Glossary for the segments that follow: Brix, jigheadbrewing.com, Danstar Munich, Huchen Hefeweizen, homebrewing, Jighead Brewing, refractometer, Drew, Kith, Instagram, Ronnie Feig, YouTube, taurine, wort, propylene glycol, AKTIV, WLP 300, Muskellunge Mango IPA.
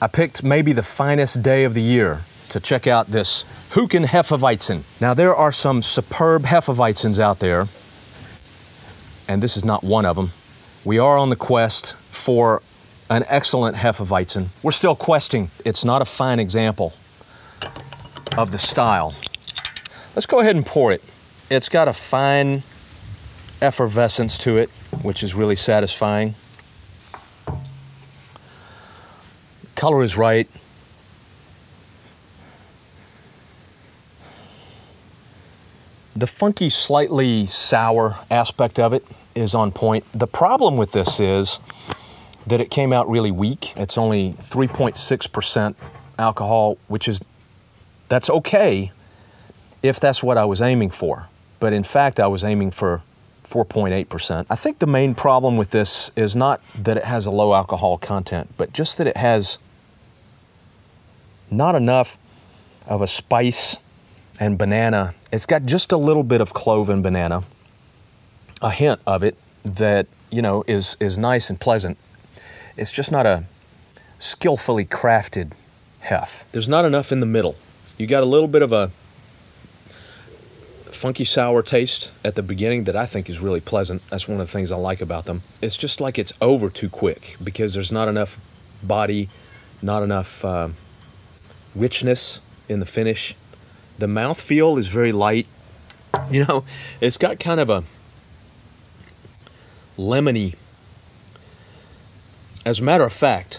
I picked maybe the finest day of the year to check out this Huchen Hefeweizen. Now there are some superb Hefeweizens out there, and this is not one of them. We are on the quest for an excellent Hefeweizen. We're still questing. It's not a fine example of the style. Let's go ahead and pour it. It's got a fine effervescence to it, which is really satisfying. Color is right. The funky, slightly sour aspect of it is on point. The problem with this is that it came out really weak. It's only 3.6% alcohol, which is, that's okay if that's what I was aiming for. But in fact, I was aiming for 4.8%. I think the main problem with this is not that it has a low alcohol content, but just that it has not enough of a spice and banana. It's got just a little bit of clove and banana, a hint of it that, you know, is nice and pleasant. It's just not a skillfully crafted hef. There's not enough in the middle. You got a little bit of a funky sour taste at the beginning that I think is really pleasant. That's one of the things I like about them. It's just like it's over too quick because there's not enough body, not enough richness in the finish. The mouthfeel is very light. You know, it's got kind of a lemony. As a matter of fact,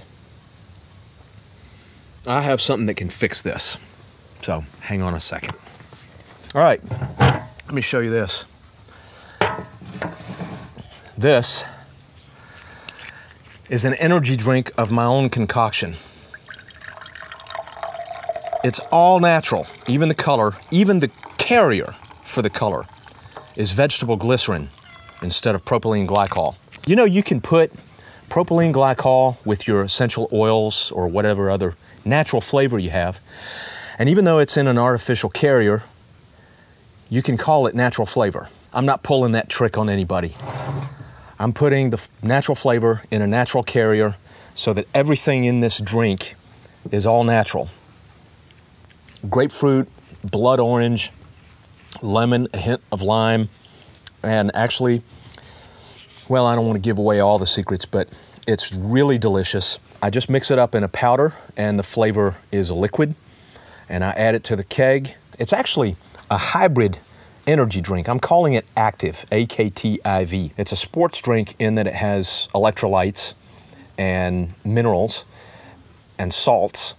I have something that can fix this. So hang on a second. All right, let me show you this. This is an energy drink of my own concoction. It's all natural. Even the color, even the carrier for the color is vegetable glycerin instead of propylene glycol. You know, you can put propylene glycol with your essential oils or whatever other natural flavor you have. And even though it's in an artificial carrier, you can call it natural flavor. I'm not pulling that trick on anybody. I'm putting the natural flavor in a natural carrier so that everything in this drink is all natural. Grapefruit, blood orange, lemon, a hint of lime, and actually, well, I don't want to give away all the secrets, but it's really delicious. I just mix it up in a powder, and the flavor is a liquid, and I add it to the keg. It's actually a hybrid energy drink. I'm calling it Active, A-K-T-I-V. It's a sports drink in that it has electrolytes and minerals and salts,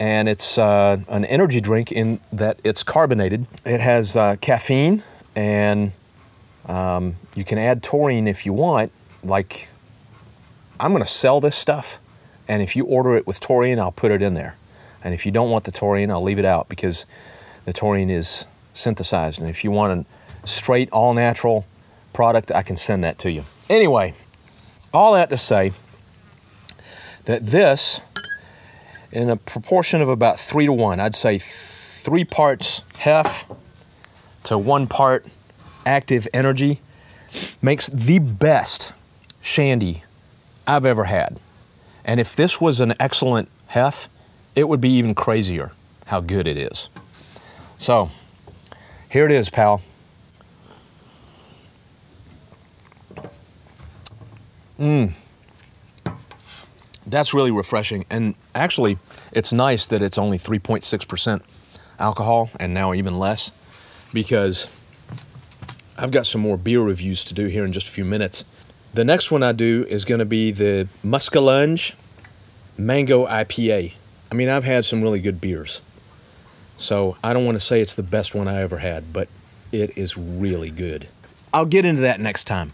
and it's an energy drink in that it's carbonated. It has caffeine, and you can add taurine if you want. Like, I'm gonna sell this stuff, and if you order it with taurine, I'll put it in there. And if you don't want the taurine, I'll leave it out because the taurine is synthesized. And if you want a straight, all-natural product, I can send that to you. Anyway, all that to say that this, in a proportion of about 3 to 1. I'd say 3 parts hef to 1 part Active Energy makes the best shandy I've ever had. And if this was an excellent hef, it would be even crazier how good it is. So here it is, pal. That's really refreshing, and actually, it's nice that it's only 3.6% alcohol, and now even less, because I've got some more beer reviews to do here in just a few minutes. The next one I do is going to be the Muskellunge Mango IPA. I mean, I've had some really good beers, so I don't want to say it's the best one I ever had, but it is really good. I'll get into that next time.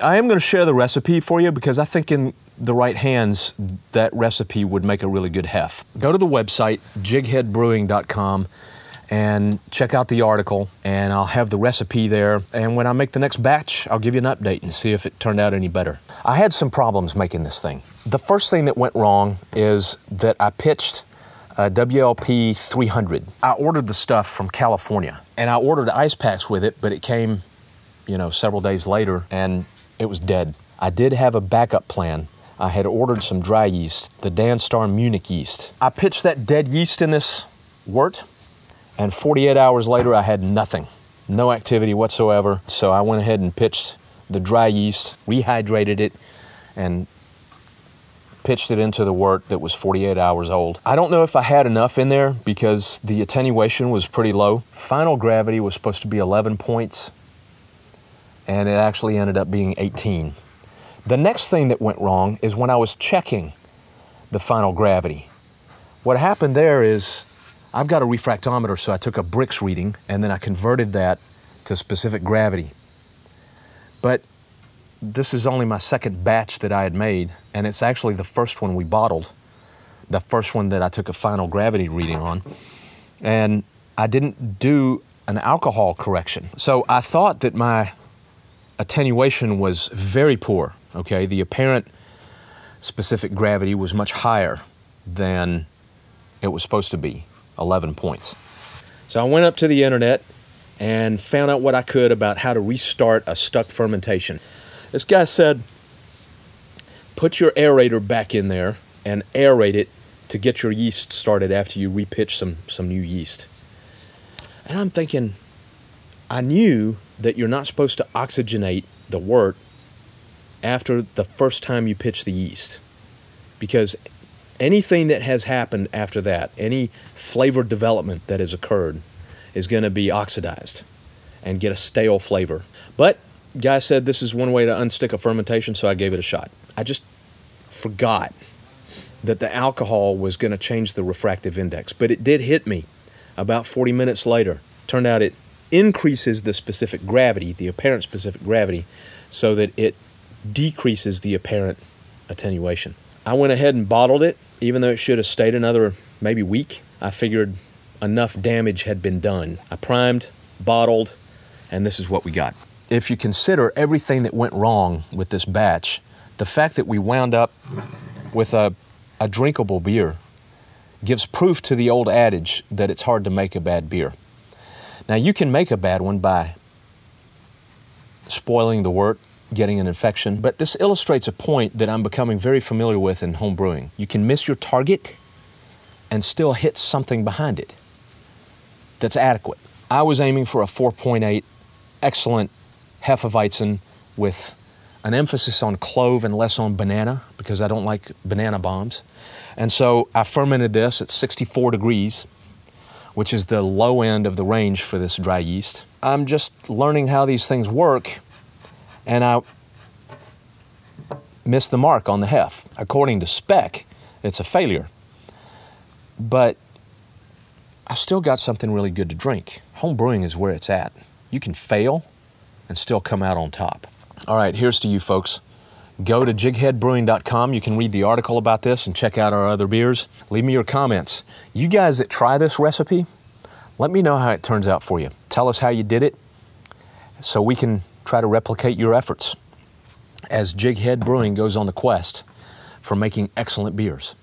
I am going to share the recipe for you because I think in the right hands, that recipe would make a really good hef. Go to the website, jigheadbrewing.com, and check out the article, and I'll have the recipe there. And when I make the next batch, I'll give you an update and see if it turned out any better. I had some problems making this thing. The first thing that went wrong is that I pitched a WLP 300. I ordered the stuff from California, and I ordered ice packs with it, but it came, you know, several days later, and it was dead. I did have a backup plan. I had ordered some dry yeast, the Danstar Munich yeast. I pitched that dead yeast in this wort, and 48 hours later I had nothing, no activity whatsoever. So I went ahead and pitched the dry yeast, rehydrated it, and pitched it into the wort that was 48 hours old. I don't know if I had enough in there because the attenuation was pretty low. Final gravity was supposed to be 11 points, and it actually ended up being 18. The next thing that went wrong is when I was checking the final gravity. What happened there is I've got a refractometer, so I took a Brix reading, and then I converted that to specific gravity. But this is only my second batch that I had made, and it's actually the first one we bottled, the first one that I took a final gravity reading on. And I didn't do an alcohol correction. So I thought that my attenuation was very poor, okay? The apparent specific gravity was much higher than it was supposed to be, 11 points. So I went up to the internet and found out what I could about how to restart a stuck fermentation. This guy said, put your aerator back in there and aerate it to get your yeast started after you repitch some new yeast. And I'm thinking, I knew that you're not supposed to oxygenate the wort after the first time you pitch the yeast, because anything that has happened after that, any flavor development that has occurred, is going to be oxidized and get a stale flavor. But guy said this is one way to unstick a fermentation, so I gave it a shot. I just forgot that the alcohol was going to change the refractive index, but it did hit me about 40 minutes later. Turned out it increases the specific gravity, the apparent specific gravity, so that it decreases the apparent attenuation. I went ahead and bottled it, even though it should have stayed another maybe week. I figured enough damage had been done. I primed, bottled, and this is what we got. If you consider everything that went wrong with this batch, the fact that we wound up with a drinkable beer gives proof to the old adage that it's hard to make a bad beer. Now, you can make a bad one by spoiling the wort, getting an infection, but this illustrates a point that I'm becoming very familiar with in home brewing. You can miss your target and still hit something behind it that's adequate. I was aiming for a 4.8, excellent Hefeweizen with an emphasis on clove and less on banana, because I don't like banana bombs. And so I fermented this at 64 degrees, which is the low end of the range for this dry yeast. I'm just learning how these things work, and I missed the mark on the hef. According to spec, it's a failure, but I still got something really good to drink. Home brewing is where it's at. You can fail and still come out on top. All right, here's to you folks. Go to jigheadbrewing.com. You can read the article about this and check out our other beers. Leave me your comments. You guys that try this recipe, let me know how it turns out for you. Tell us how you did it so we can try to replicate your efforts as Jighead Brewing goes on the quest for making excellent beers.